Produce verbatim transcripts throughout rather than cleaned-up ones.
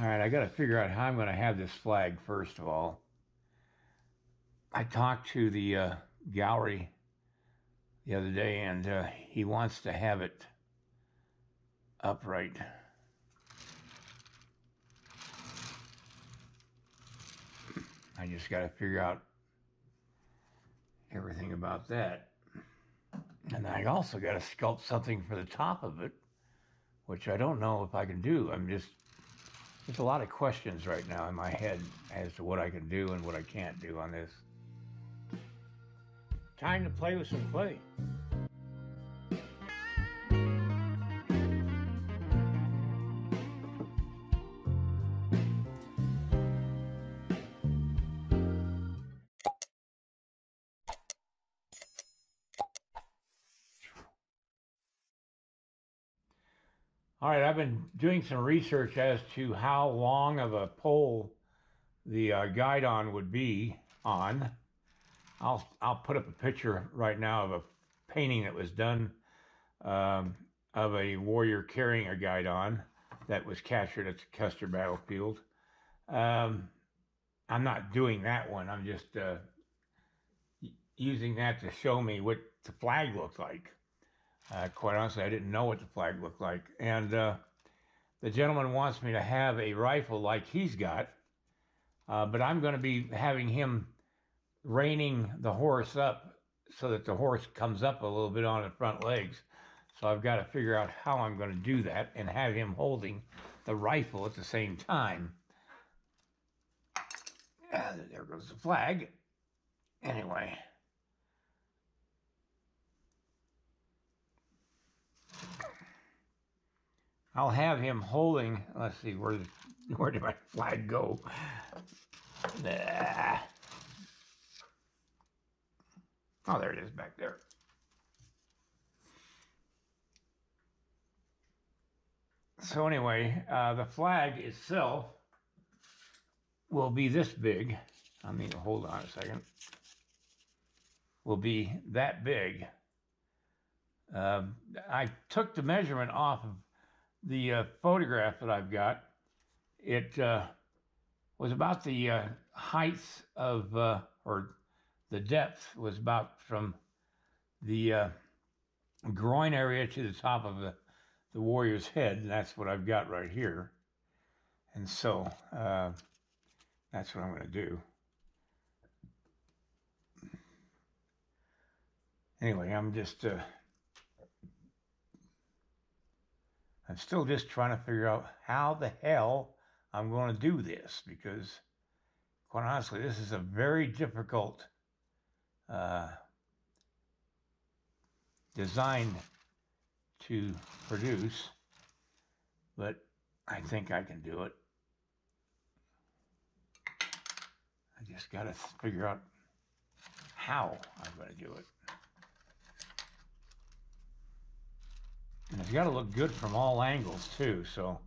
All right, I got to figure out how I'm going to have this flag, first of all. I talked to the uh, gallery the other day, and uh, he wants to have it upright. I just got to figure out everything about that. And I also got to sculpt something for the top of it, which I don't know if I can do. I'm just, there's a lot of questions right now in my head as to what I can do and what I can't do on this. Time to play with some clay. All right, I've been doing some research as to how long of a pole the uh, guide on would be on. I'll, I'll put up a picture right now of a painting that was done um, of a warrior carrying a guide on that was captured at the Custer battlefield. Um, I'm not doing that one. I'm just uh, using that to show me what the flag looked like. Uh, quite honestly, I didn't know what the flag looked like. And uh, the gentleman wants me to have a rifle like he's got, uh, but I'm going to be having him reining the horse up so that the horse comes up a little bit on the front legs. So I've got to figure out how I'm going to do that and have him holding the rifle at the same time. Uh, there goes the flag. Anyway. I'll have him holding, let's see, where, where did my flag go? Ah. Oh, there it is back there. So anyway, uh, the flag itself will be this big. I mean, hold on a second. Will be that big. Uh, I took the measurement off of the uh, photograph that I've got. It uh, was about the uh, heights of, uh, or the depth was about from the uh, groin area to the top of the, the warrior's head, and that's what I've got right here. And so uh, that's what I'm going to do. Anyway, I'm just... Uh, I'm still just trying to figure out how the hell I'm going to do this, because, quite honestly, this is a very difficult uh, design to produce, but I think I can do it. I just got to figure out how I'm going to do it. And it's got to look good from all angles, too, so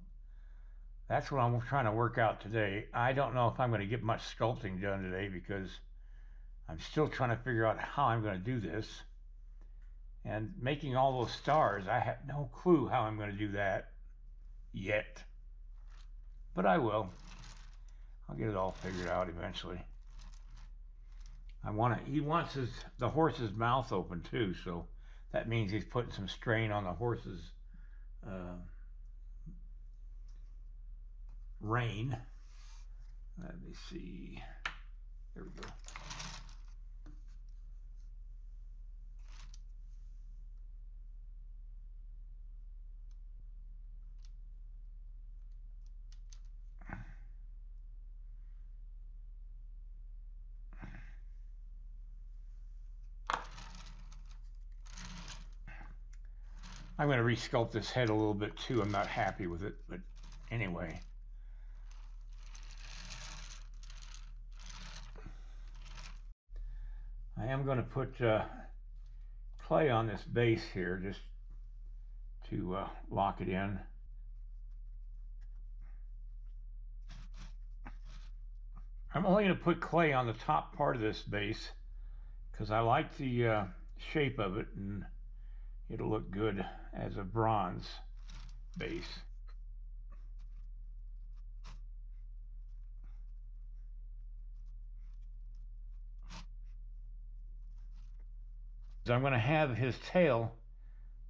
that's what I'm trying to work out today. I don't know if I'm going to get much sculpting done today because I'm still trying to figure out how I'm going to do this. And making all those stars, I have no clue how I'm going to do that yet. But I will. I'll get it all figured out eventually. I want to, he wants his, the horse's mouth open, too, so... That means he's putting some strain on the horse's uh, rein. Let me see. There we go. I'm going to resculpt this head a little bit too. I'm not happy with it, but anyway. I am going to put uh, clay on this base here just to uh, lock it in. I'm only going to put clay on the top part of this base because I like the uh, shape of it, and it'll look good as a bronze base. So I'm going to have his tail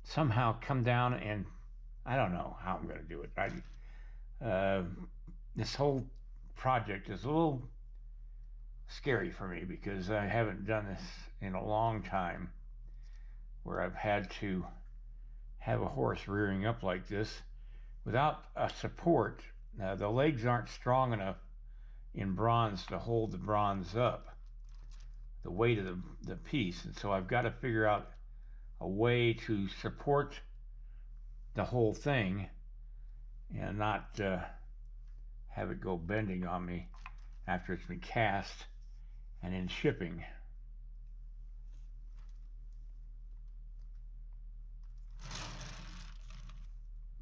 somehow come down, and I don't know how I'm going to do it. I, uh, this whole project is a little scary for me because I haven't done this in a long time, where I've had to have a horse rearing up like this without a support. Now, the legs aren't strong enough in bronze to hold the bronze up, the weight of the, the piece, and so I've got to figure out a way to support the whole thing and not uh, have it go bending on me after it's been cast and in shipping.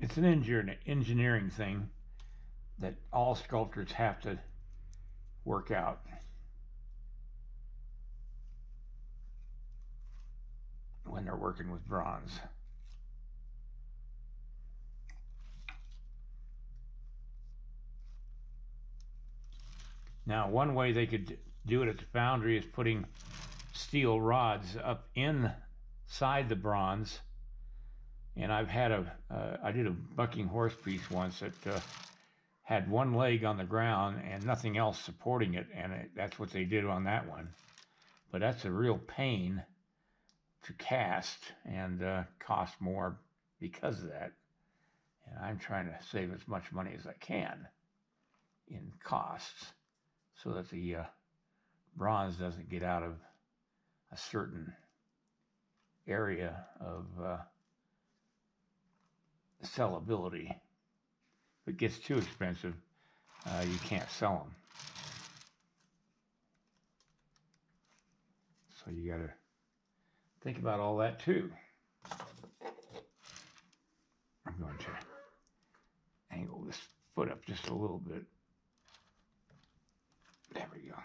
It's an engineering thing that all sculptors have to work out. When they're working with bronze. Now, one way they could do it at the foundry is putting steel rods up inside the bronze. And I've had a, uh, I did a bucking horse piece once that uh, had one leg on the ground and nothing else supporting it, and it, that's what they did on that one. But that's a real pain to cast, and uh, cost more because of that, and I'm trying to save as much money as I can in costs so that the uh, bronze doesn't get out of a certain area of uh, sellability. If it gets too expensive, uh, you can't sell them, so you gotta think about all that too. I'm going to angle this foot up just a little bit. There we go.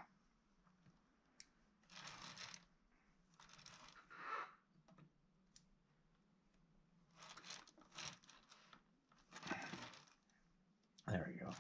There we go.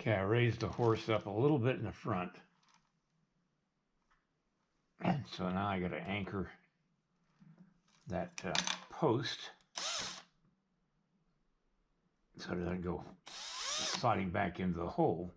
Okay, I raised the horse up a little bit in the front. And so now I got to anchor that uh, post so it doesn't go sliding back into the hole.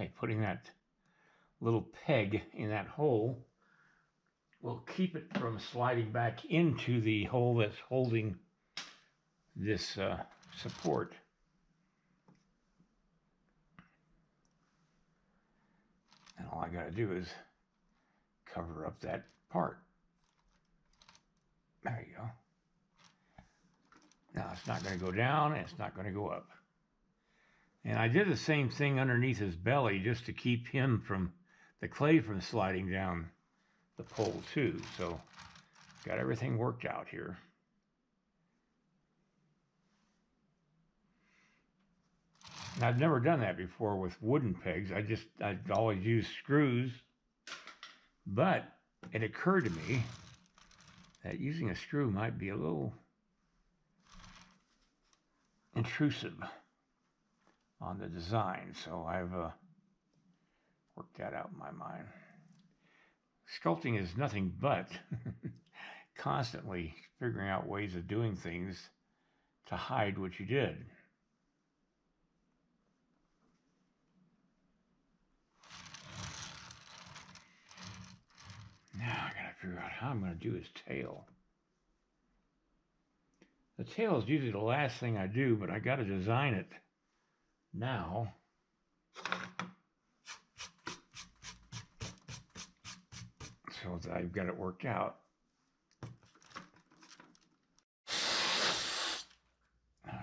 Okay, putting that little peg in that hole will keep it from sliding back into the hole that's holding this uh, support. And all I gotta do is cover up that part. There you go. Now it's not going to go down, and it's not going to go up. And I did the same thing underneath his belly just to keep him from, the clay from sliding down the pole too. So got everything worked out here. And I've never done that before with wooden pegs. I just, I'd always used screws. But it occurred to me that using a screw might be a little intrusive on the design. So I've uh, worked that out in my mind. Sculpting is nothing but constantly figuring out ways of doing things to hide what you did. Now I gotta figure out how I'm gonna do his tail. The tail is usually the last thing I do, but I gotta design it now. So that I've got it worked out. All right.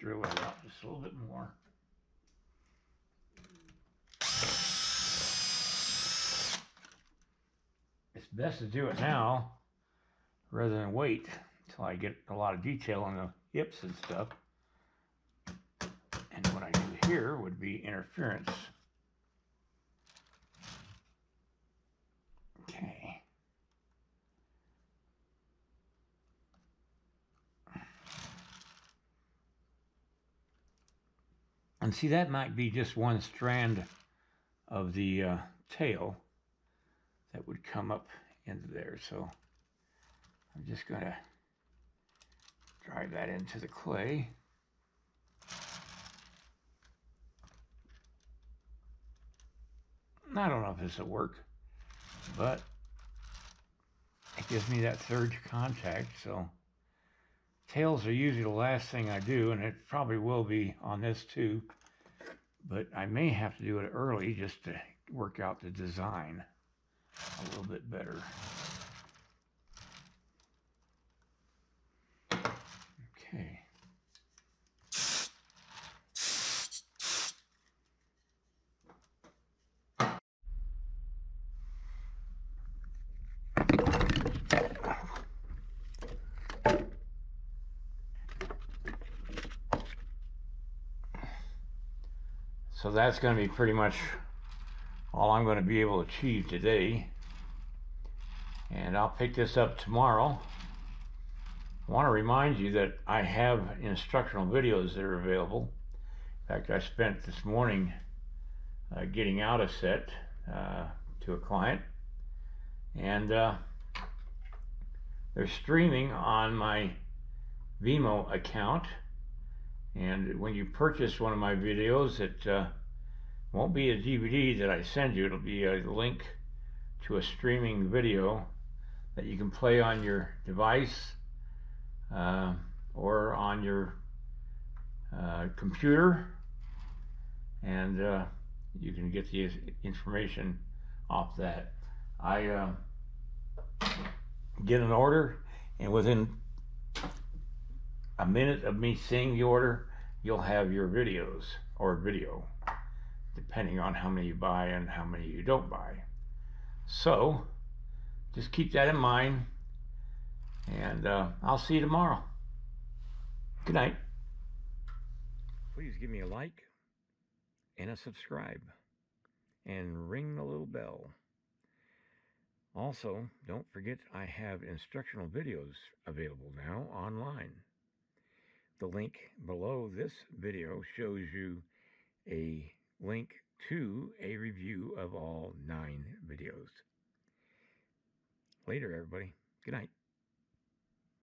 Drill it out just a little bit more. It's best to do it now rather than wait until I get a lot of detail on the hips and stuff. And what I do here would be interference. And see, that might be just one strand of the uh, tail that would come up into there. So I'm just going to drive that into the clay. I don't know if this will work, but it gives me that third contact. So tails are usually the last thing I do, and it probably will be on this too. But I may have to do it early just to work out the design a little bit better. Okay. So that's going to be pretty much all I'm going to be able to achieve today. And I'll pick this up tomorrow. I want to remind you that I have instructional videos that are available. In fact, I spent this morning uh, getting out a set uh, to a client. And uh, they're streaming on my Vimeo account. And when you purchase one of my videos, it uh, won't be a D V D that I send you. It'll be a link to a streaming video that you can play on your device uh, or on your uh, computer. And uh, you can get the information off that. I uh, get an order, and within a minute of me seeing the order, you'll have your videos, or video, depending on how many you buy and how many you don't buy. So just keep that in mind, and uh, I'll see you tomorrow. Good night. Please give me a like and a subscribe and ring the little bell. Also, don't forget I have instructional videos available now online. The link below this video shows you a link to a review of all nine videos. Later, everybody. Good night.